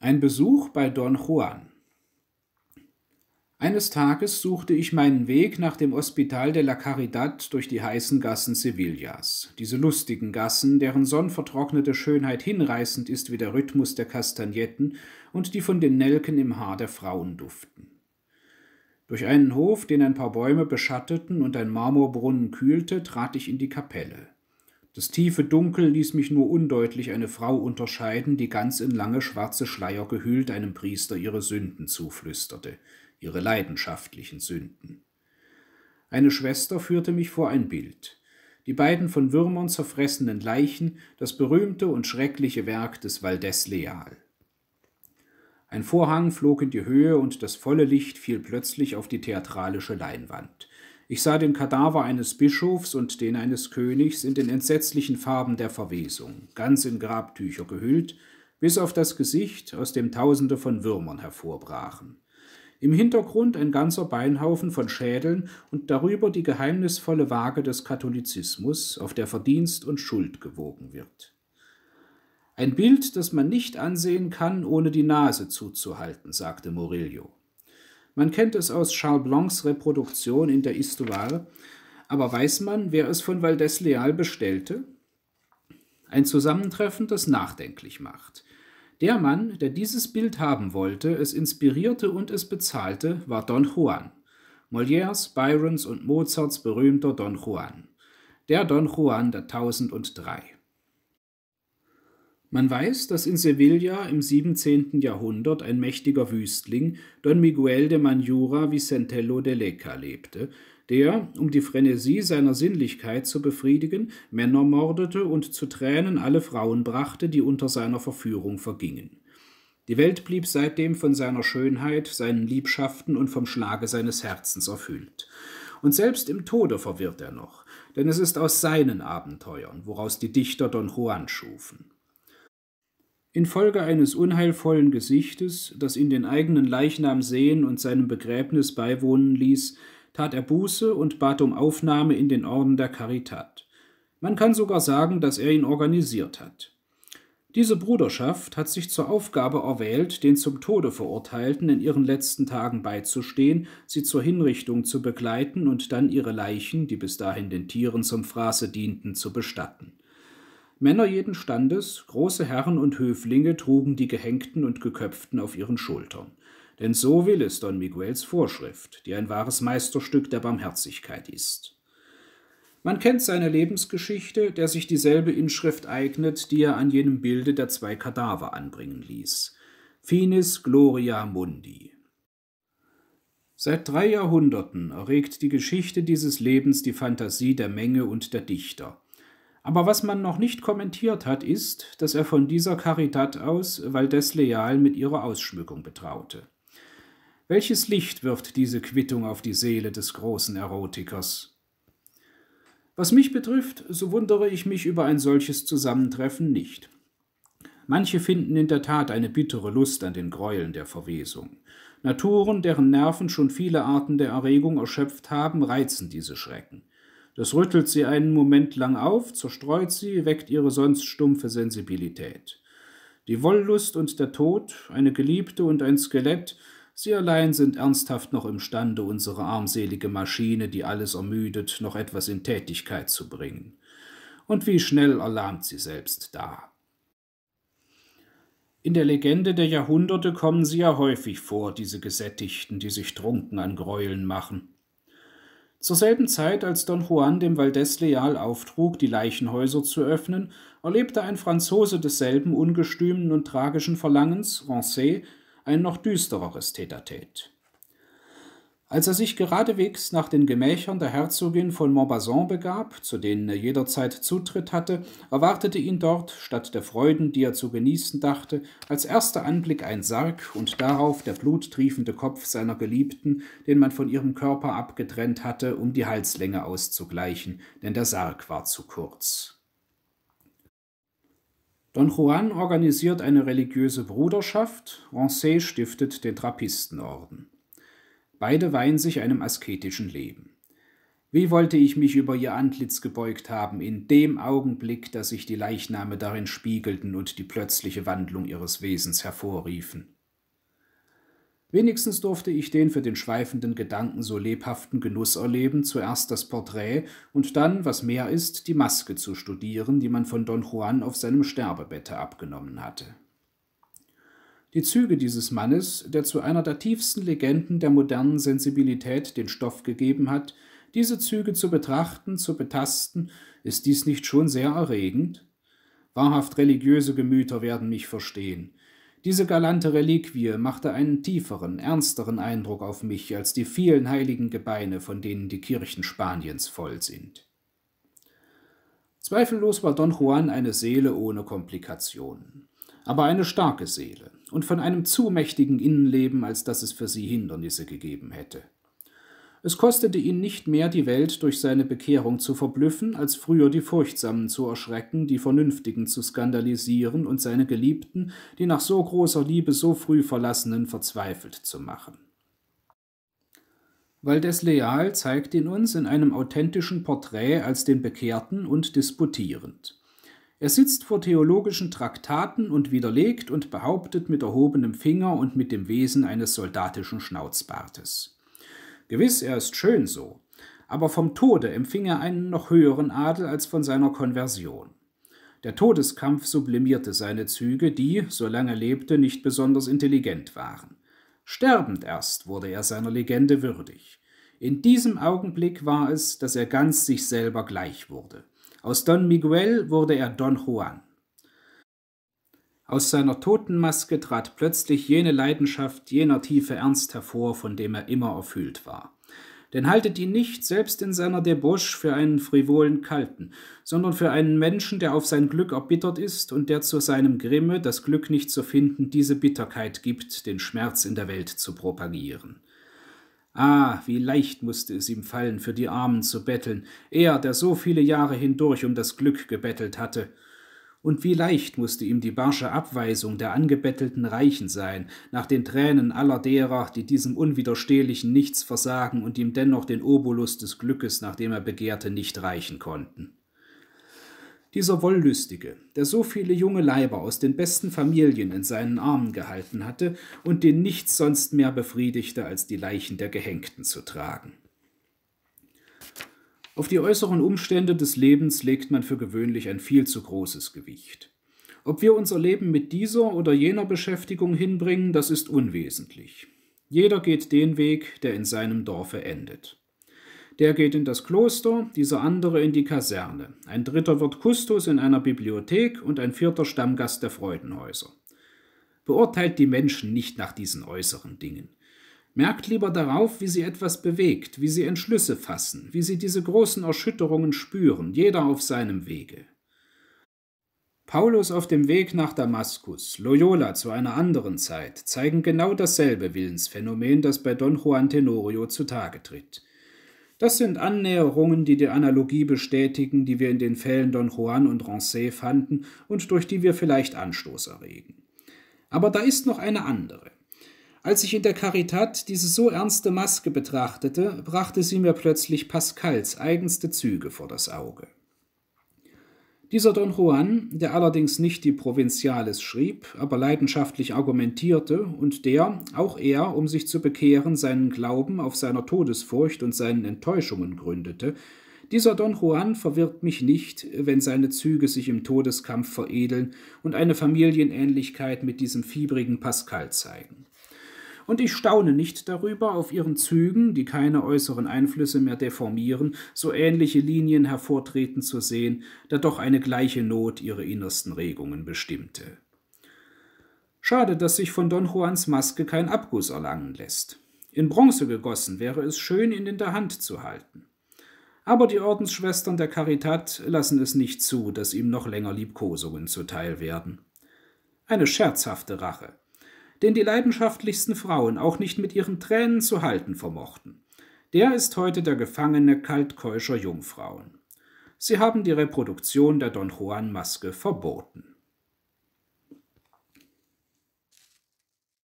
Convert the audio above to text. Ein Besuch bei Don Juan. Eines Tages suchte ich meinen Weg nach dem Hospital de la Caridad durch die heißen Gassen Sevillas, diese lustigen Gassen, deren sonnvertrocknete Schönheit hinreißend ist wie der Rhythmus der Kastagnetten und die von den Nelken im Haar der Frauen duften. Durch einen Hof, den ein paar Bäume beschatteten und ein Marmorbrunnen kühlte, trat ich in die Kapelle. Das tiefe Dunkel ließ mich nur undeutlich eine Frau unterscheiden, die ganz in lange schwarze Schleier gehüllt einem Priester ihre Sünden zuflüsterte, ihre leidenschaftlichen Sünden. Eine Schwester führte mich vor ein Bild, die beiden von Würmern zerfressenen Leichen, das berühmte und schreckliche Werk des Valdés Leal. Ein Vorhang flog in die Höhe und das volle Licht fiel plötzlich auf die theatralische Leinwand. Ich sah den Kadaver eines Bischofs und den eines Königs in den entsetzlichen Farben der Verwesung, ganz in Grabtücher gehüllt, bis auf das Gesicht, aus dem Tausende von Würmern hervorbrachen. Im Hintergrund ein ganzer Beinhaufen von Schädeln und darüber die geheimnisvolle Waage des Katholizismus, auf der Verdienst und Schuld gewogen wird. Ein Bild, das man nicht ansehen kann, ohne die Nase zuzuhalten, sagte Murillo. Man kennt es aus Charles Blancs Reproduktion in der Histoire, aber weiß man, wer es von Valdés Leal bestellte? Ein Zusammentreffen, das nachdenklich macht. Der Mann, der dieses Bild haben wollte, es inspirierte und es bezahlte, war Don Juan, Molières, Byrons und Mozarts berühmter Don Juan, der Don Juan der 1003. Man weiß, dass in Sevilla im 17. Jahrhundert ein mächtiger Wüstling, Don Miguel de Mañara Vicentello de Leca, lebte, der, um die Frenesie seiner Sinnlichkeit zu befriedigen, Männer mordete und zu Tränen alle Frauen brachte, die unter seiner Verführung vergingen. Die Welt blieb seitdem von seiner Schönheit, seinen Liebschaften und vom Schlage seines Herzens erfüllt. Und selbst im Tode verwirrt er noch, denn es ist aus seinen Abenteuern, woraus die Dichter Don Juan schufen. Infolge eines unheilvollen Gesichtes, das ihn den eigenen Leichnam sehen und seinem Begräbnis beiwohnen ließ, tat er Buße und bat um Aufnahme in den Orden der Caritat. Man kann sogar sagen, dass er ihn organisiert hat. Diese Bruderschaft hat sich zur Aufgabe erwählt, den zum Tode Verurteilten in ihren letzten Tagen beizustehen, sie zur Hinrichtung zu begleiten und dann ihre Leichen, die bis dahin den Tieren zum Fraße dienten, zu bestatten. Männer jeden Standes, große Herren und Höflinge trugen die Gehängten und Geköpften auf ihren Schultern. Denn so will es Don Miguels Vorschrift, die ein wahres Meisterstück der Barmherzigkeit ist. Man kennt seine Lebensgeschichte, der sich dieselbe Inschrift eignet, die er an jenem Bilde der zwei Kadaver anbringen ließ. Finis Gloria Mundi. Seit 3 Jahrhunderten erregt die Geschichte dieses Lebens die Fantasie der Menge und der Dichter. Aber was man noch nicht kommentiert hat, ist, dass er von dieser Caritat aus Valdés Leal mit ihrer Ausschmückung betraute. Welches Licht wirft diese Quittung auf die Seele des großen Erotikers? Was mich betrifft, so wundere ich mich über ein solches Zusammentreffen nicht. Manche finden in der Tat eine bittere Lust an den Gräueln der Verwesung. Naturen, deren Nerven schon viele Arten der Erregung erschöpft haben, reizen diese Schrecken. Das rüttelt sie einen Moment lang auf, zerstreut sie, weckt ihre sonst stumpfe Sensibilität. Die Wollust und der Tod, eine Geliebte und ein Skelett, sie allein sind ernsthaft noch imstande, unsere armselige Maschine, die alles ermüdet, noch etwas in Tätigkeit zu bringen. Und wie schnell erlahmt sie selbst da. In der Legende der Jahrhunderte kommen sie ja häufig vor, diese Gesättigten, die sich trunken an Gräueln machen. Zur selben Zeit, als Don Juan dem Valdés Leal auftrug, die Leichenhäuser zu öffnen, erlebte ein Franzose desselben ungestümen und tragischen Verlangens, Rancé, ein noch düstereres Tête-à-Tête. Als er sich geradewegs nach den Gemächern der Herzogin von Montbazon begab, zu denen er jederzeit Zutritt hatte, erwartete ihn dort, statt der Freuden, die er zu genießen dachte, als erster Anblick ein Sarg und darauf der bluttriefende Kopf seiner Geliebten, den man von ihrem Körper abgetrennt hatte, um die Halslänge auszugleichen, denn der Sarg war zu kurz. Don Juan organisiert eine religiöse Bruderschaft, Rancé stiftet den Trappistenorden. Beide weihen sich einem asketischen Leben. Wie wollte ich mich über ihr Antlitz gebeugt haben, in dem Augenblick, dass sich die Leichname darin spiegelten und die plötzliche Wandlung ihres Wesens hervorriefen. Wenigstens durfte ich den für den schweifenden Gedanken so lebhaften Genuss erleben, zuerst das Porträt und dann, was mehr ist, die Maske zu studieren, die man von Don Juan auf seinem Sterbebette abgenommen hatte. Die Züge dieses Mannes, der zu einer der tiefsten Legenden der modernen Sensibilität den Stoff gegeben hat, diese Züge zu betrachten, zu betasten, ist dies nicht schon sehr erregend? Wahrhaft religiöse Gemüter werden mich verstehen. Diese galante Reliquie machte einen tieferen, ernsteren Eindruck auf mich als die vielen heiligen Gebeine, von denen die Kirchen Spaniens voll sind. Zweifellos war Don Juan eine Seele ohne Komplikationen, aber eine starke Seele und von einem zu mächtigen Innenleben, als dass es für sie Hindernisse gegeben hätte. Es kostete ihn nicht mehr, die Welt durch seine Bekehrung zu verblüffen, als früher die Furchtsamen zu erschrecken, die Vernünftigen zu skandalisieren und seine Geliebten, die nach so großer Liebe so früh Verlassenen, verzweifelt zu machen. Valdés Leal zeigt ihn uns in einem authentischen Porträt als den Bekehrten und disputierend. Er sitzt vor theologischen Traktaten und widerlegt und behauptet mit erhobenem Finger und mit dem Wesen eines soldatischen Schnauzbartes. Gewiss, er ist schön so, aber vom Tode empfing er einen noch höheren Adel als von seiner Konversion. Der Todeskampf sublimierte seine Züge, die, solange er lebte, nicht besonders intelligent waren. Sterbend erst wurde er seiner Legende würdig. In diesem Augenblick war es, dass er ganz sich selber gleich wurde. Aus Don Miguel wurde er Don Juan. Aus seiner Totenmaske trat plötzlich jene Leidenschaft, jener tiefe Ernst hervor, von dem er immer erfüllt war. Denn haltet ihn nicht, selbst in seiner Debauche, für einen frivolen Kalten, sondern für einen Menschen, der auf sein Glück erbittert ist und der zu seinem Grimme, das Glück nicht zu finden, diese Bitterkeit gibt, den Schmerz in der Welt zu propagieren. Ah, wie leicht musste es ihm fallen, für die Armen zu betteln, er, der so viele Jahre hindurch um das Glück gebettelt hatte. Und wie leicht musste ihm die barsche Abweisung der angebettelten Reichen sein, nach den Tränen aller derer, die diesem unwiderstehlichen Nichts versagen und ihm dennoch den Obolus des Glückes, nach dem er begehrte, nicht reichen konnten. Dieser Wollüstige, der so viele junge Leiber aus den besten Familien in seinen Armen gehalten hatte und den nichts sonst mehr befriedigte, als die Leichen der Gehängten zu tragen. Auf die äußeren Umstände des Lebens legt man für gewöhnlich ein viel zu großes Gewicht. Ob wir unser Leben mit dieser oder jener Beschäftigung hinbringen, das ist unwesentlich. Jeder geht den Weg, der in seinem Dorfe endet. Der geht in das Kloster, dieser andere in die Kaserne, ein dritter wird Kustos in einer Bibliothek und ein vierter Stammgast der Freudenhäuser. Beurteilt die Menschen nicht nach diesen äußeren Dingen. Merkt lieber darauf, wie sie etwas bewegt, wie sie Entschlüsse fassen, wie sie diese großen Erschütterungen spüren, jeder auf seinem Wege. Paulus auf dem Weg nach Damaskus, Loyola zu einer anderen Zeit, zeigen genau dasselbe Willensphänomen, das bei Don Juan Tenorio zutage tritt. Das sind Annäherungen, die die Analogie bestätigen, die wir in den Fällen Don Juan und Rancé fanden und durch die wir vielleicht Anstoß erregen. Aber da ist noch eine andere. Als ich in der Caritat diese so ernste Maske betrachtete, brachte sie mir plötzlich Pascals eigenste Züge vor das Auge. Dieser Don Juan, der allerdings nicht die Provinziales schrieb, aber leidenschaftlich argumentierte und der, auch er, um sich zu bekehren, seinen Glauben auf seiner Todesfurcht und seinen Enttäuschungen gründete, dieser Don Juan verwirrt mich nicht, wenn seine Züge sich im Todeskampf veredeln und eine Familienähnlichkeit mit diesem fiebrigen Pascal zeigen. Und ich staune nicht darüber, auf ihren Zügen, die keine äußeren Einflüsse mehr deformieren, so ähnliche Linien hervortreten zu sehen, da doch eine gleiche Not ihre innersten Regungen bestimmte. Schade, dass sich von Don Juans Maske kein Abguss erlangen lässt. In Bronze gegossen wäre es schön, ihn in der Hand zu halten. Aber die Ordensschwestern der Caritat lassen es nicht zu, dass ihm noch länger Liebkosungen zuteil werden. Eine scherzhafte Rache, den die leidenschaftlichsten Frauen auch nicht mit ihren Tränen zu halten vermochten. Der ist heute der Gefangene kaltkeuscher Jungfrauen. Sie haben die Reproduktion der Don Juan-Maske verboten.